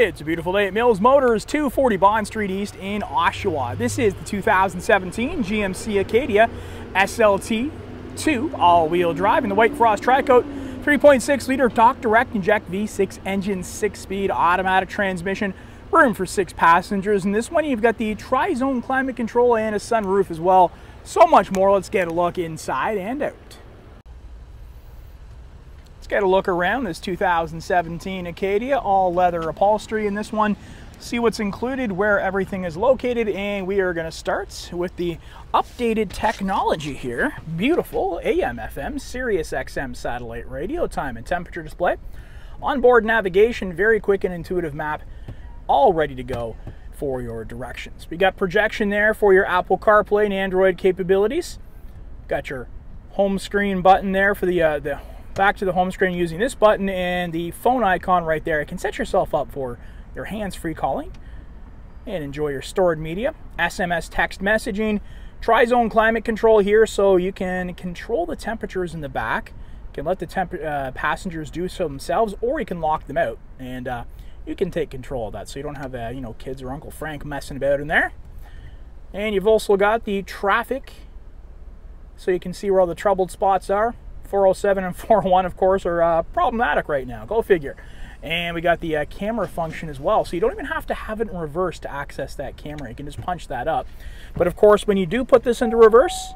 It's a beautiful day at Mills Motors, 240 Bond Street East in Oshawa. This is the 2017 GMC Acadia SLT 2 all-wheel drive in the White Frost Tri-Coat, 3.6-liter torque direct inject V6 engine, 6-speed automatic transmission, room for 6 passengers. In this one, you've got the tri-zone climate control and a sunroof as well. So much more. Let's get a look inside and out. Get a look around this 2017 Acadia, all leather upholstery in this one. See what's included, where everything is located, and we are going to start with the updated technology here. Beautiful AM, FM, Sirius XM satellite radio, time and temperature display, onboard navigation, very quick and intuitive map, all ready to go for your directions. We got projection there for your Apple CarPlay and Android capabilities. Got your home screen button there for the back to the home screen using this button and the phone icon right there. You can set yourself up for your hands-free calling and enjoy your stored media, SMS text messaging, tri-zone climate control here, so you can control the temperatures in the back. You can let the passengers do so themselves, or you can lock them out, and you can take control of that, so you don't have kids or Uncle Frank messing about in there. And you've also got the traffic, so you can see where all the troubled spots are. 407 and 401, of course, are problematic right now. Go figure. And we got the camera function as well, so you don't even have to have it in reverse to access that camera. You can just punch that up. But of course, when you do put this into reverse,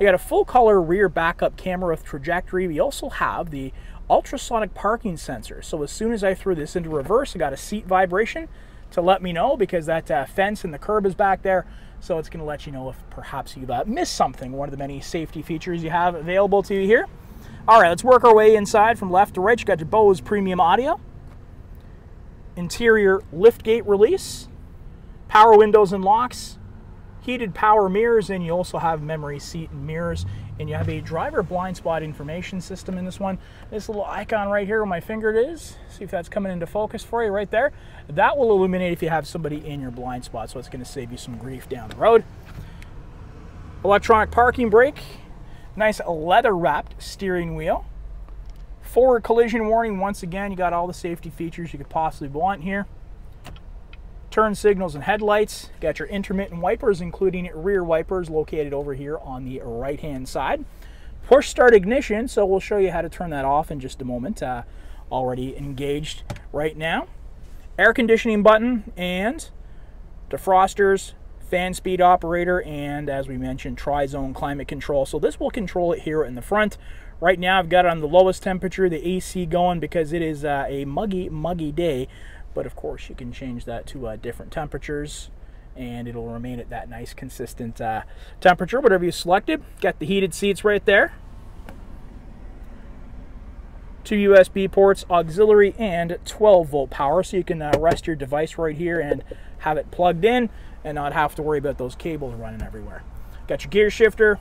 you got a full-color rear backup camera with trajectory. We also have the ultrasonic parking sensor. So as soon as I threw this into reverse, I got a seat vibration to let me know, because that fence and the curb is back there. So it's going to let you know if perhaps you've missed something, one of the many safety features you have available to you here. All right, let's work our way inside from left to right. You got your Bose premium audio, interior liftgate release, power windows and locks, heated power mirrors, and you also have memory seat and mirrors. And you have a driver blind spot information system in this one. This little icon right here where my finger is, see if that's coming into focus for you right there. That will illuminate if you have somebody in your blind spot, so it's going to save you some grief down the road. Electronic parking brake, nice leather-wrapped steering wheel. Forward collision warning, once again, you got all the safety features you could possibly want here. Turn signals and headlights. Got your intermittent wipers, including rear wipers, located over here on the right-hand side. Push start ignition, so we'll show you how to turn that off in just a moment. Already engaged right now. Air conditioning button and defrosters, fan speed operator, and as we mentioned, tri-zone climate control. So this will control it here in the front. Right now I've got it on the lowest temperature, the AC going, because it is a muggy day. But of course, you can change that to different temperatures, and it'll remain at that nice, consistent temperature, whatever you selected. Got the heated seats right there. 2 USB ports, auxiliary, and 12-volt power, so you can rest your device right here and have it plugged in and not have to worry about those cables running everywhere. Got your gear shifter,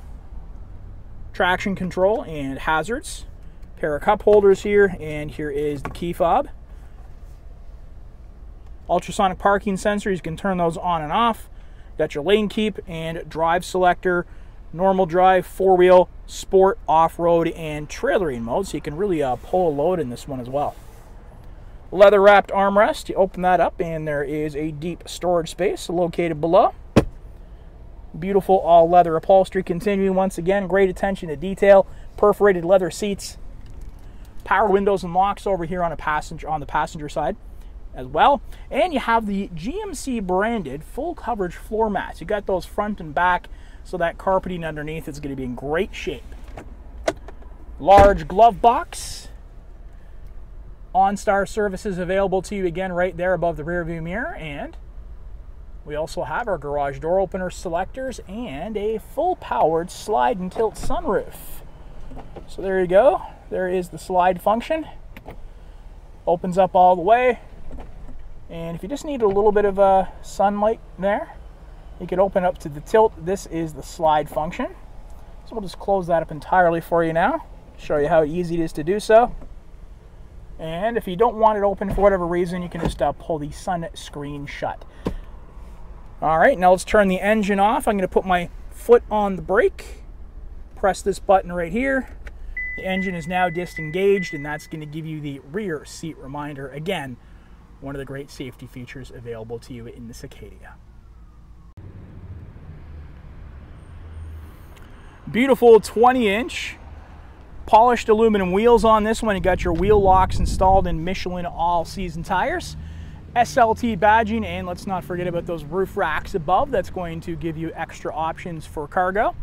traction control, and hazards. Pair of cup holders here, and here is the key fob. Ultrasonic parking sensors, you can turn those on and off. Got your lane keep and drive selector, normal drive, four-wheel, sport, off-road, and trailering mode, so you can really pull a load in this one as well. Leather-wrapped armrest, you open that up and there is a deep storage space located below. Beautiful all-leather upholstery continuing once again, great attention to detail, perforated leather seats, power windows and locks over here on the passenger side as well. And you have the GMC branded full coverage floor mats. You got those front and back, so that carpeting underneath is going to be in great shape. Large glove box. OnStar services available to you again right there above the rearview mirror, and we also have our garage door opener selectors and a full powered slide and tilt sunroof. So there you go. There is the slide function. Opens up all the way. And if you just need a little bit of sunlight there, you can open up to the tilt. This is the slide function. So we'll just close that up entirely for you now, show you how easy it is to do so. And if you don't want it open for whatever reason, you can just pull the sunscreen shut. All right, now let's turn the engine off. I'm going to put my foot on the brake, press this button right here. The engine is now disengaged, and that's going to give you the rear seat reminder again one of the great safety features available to you in this Acadia. Beautiful 20-inch polished aluminum wheels on this one. You got your wheel locks installed in Michelin all-season tires, SLT badging, and let's not forget about those roof racks above. That's going to give you extra options for cargo.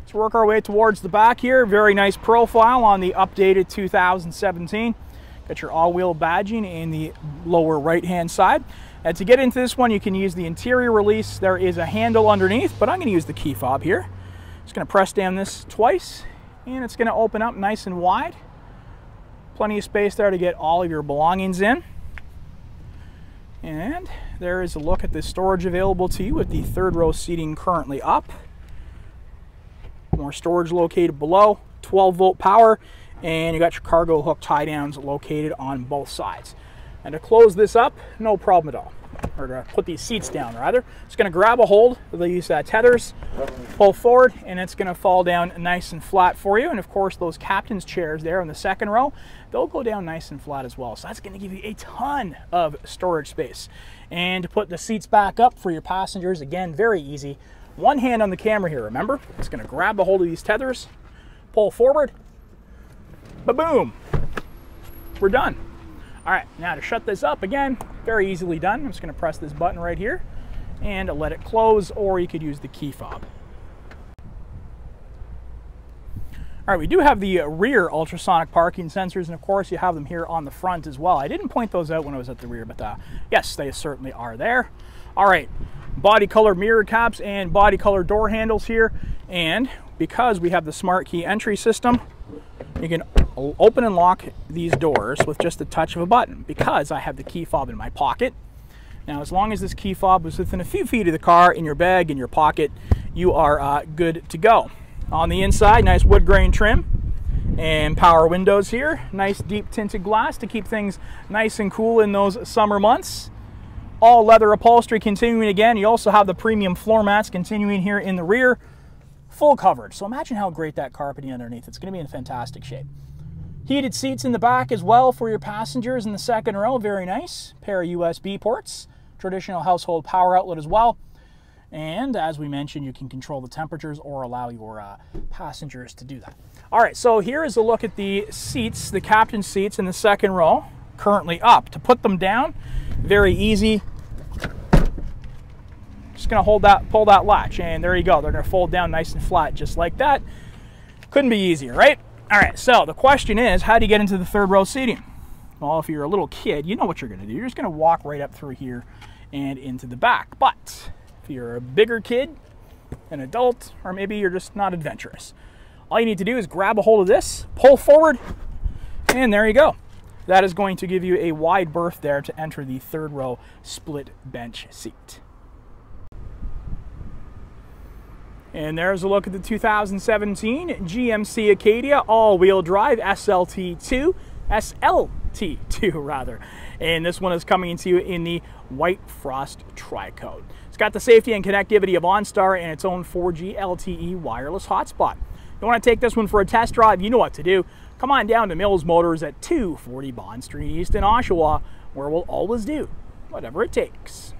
Let's work our way towards the back here. Very nice profile on the updated 2017. Got your all-wheel badging in the lower right-hand side. And to get into this one, you can use the interior release. There is a handle underneath, but I'm going to use the key fob here. Just going to press down this twice, and it's going to open up nice and wide. Plenty of space there to get all of your belongings in. And there is a look at the storage available to you with the third row seating currently up. More storage located below, 12-volt power, and you got your cargo hook tie downs located on both sides. And to close this up, no problem at all. Or to put these seats down, rather. It's going to grab a hold of these tethers, pull forward, and it's going to fall down nice and flat for you. And of course, those captain's chairs there in the second row, they'll go down nice and flat as well. So that's going to give you a ton of storage space. And to put the seats back up for your passengers, again, very easy. One hand on the camera here, remember? It's going to grab a hold of these tethers, pull forward, ba-boom, we're done. All right, now to shut this up, again, very easily done. I'm just going to press this button right here and let it close, or you could use the key fob. All right, we do have the rear ultrasonic parking sensors, and of course you have them here on the front as well. I didn't point those out when I was at the rear, but yes, they certainly are there. All right, body color mirror caps and body color door handles here, and because we have the smart key entry system, you can open and lock these doors with just a touch of a button because I have the key fob in my pocket. Now, as long as this key fob was within a few feet of the car, in your bag, in your pocket, you are good to go. On the inside, nice wood grain trim and power windows here. Nice deep tinted glass to keep things nice and cool in those summer months. All leather upholstery continuing again. You also have the premium floor mats continuing here in the rear. Full coverage. So imagine how great that carpeting underneath. It's going to be in fantastic shape. Heated seats in the back as well for your passengers in the second row, very nice. Pair of USB ports, traditional household power outlet as well. And as we mentioned, you can control the temperatures or allow your passengers to do that. All right, so here is a look at the seats, the captain's seats in the second row, currently up. To put them down, very easy. Just gonna hold that, pull that latch, and there you go. They're gonna fold down nice and flat just like that. Couldn't be easier, right? All right, so the question is, how do you get into the third row seating? Well, if you're a little kid, you know what you're going to do. You're just going to walk right up through here and into the back. But if you're a bigger kid, an adult, or maybe you're just not adventurous, all you need to do is grab a hold of this, pull forward, and there you go. That is going to give you a wide berth there to enter the third row split bench seat. And there's a look at the 2017 GMC Acadia all-wheel drive SLT2, and this one is coming to you in the White Frost Tri-Coat. It's got the safety and connectivity of OnStar and its own 4G LTE wireless hotspot. You want to take this one for a test drive? You know what to do. Come on down to Mills Motors at 240 Bond Street East in Oshawa, where we'll always do whatever it takes.